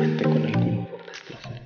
diferente con alguno por desplacer.